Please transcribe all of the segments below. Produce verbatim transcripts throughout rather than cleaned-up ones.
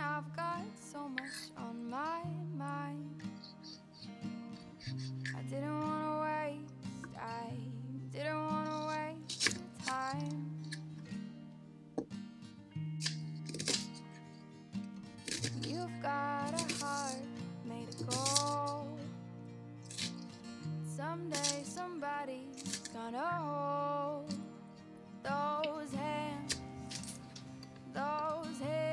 I've got so much on my mind. I didn't wanna waste, I didn't wanna waste time. You've got a heart made of gold. Someday somebody's gonna hold those hands, those hands.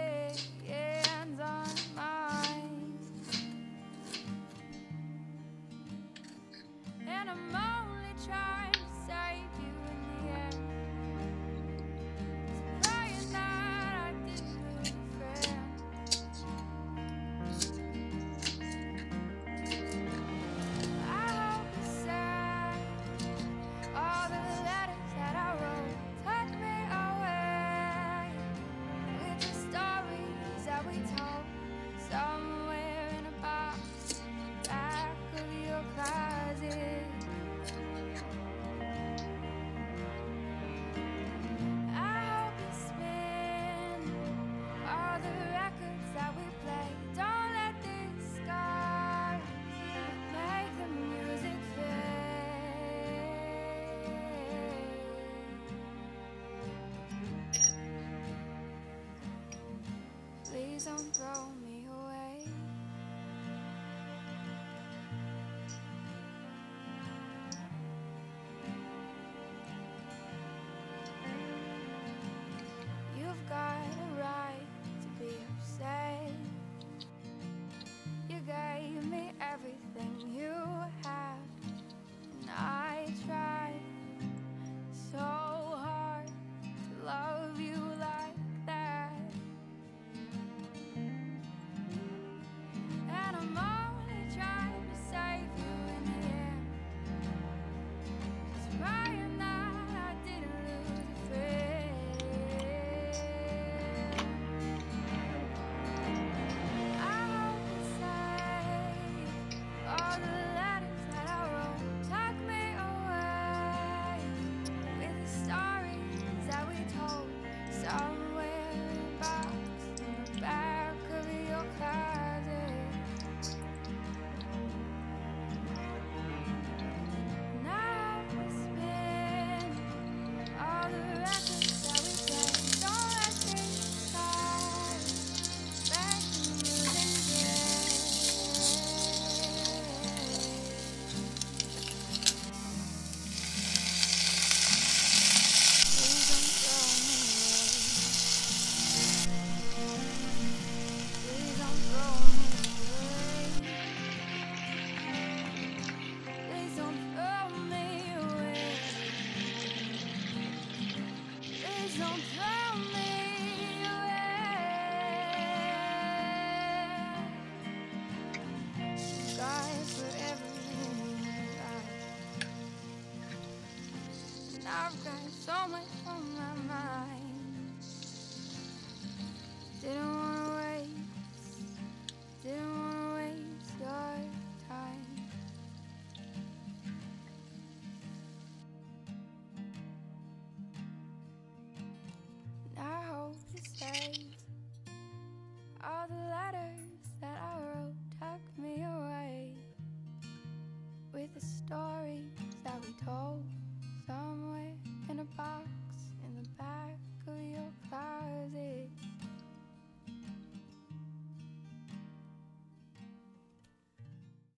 Don't throw me away. You've got a right to be upset. You gave me everything you have, and I tried so hard to love you like I've got so much on my mind.